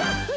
What?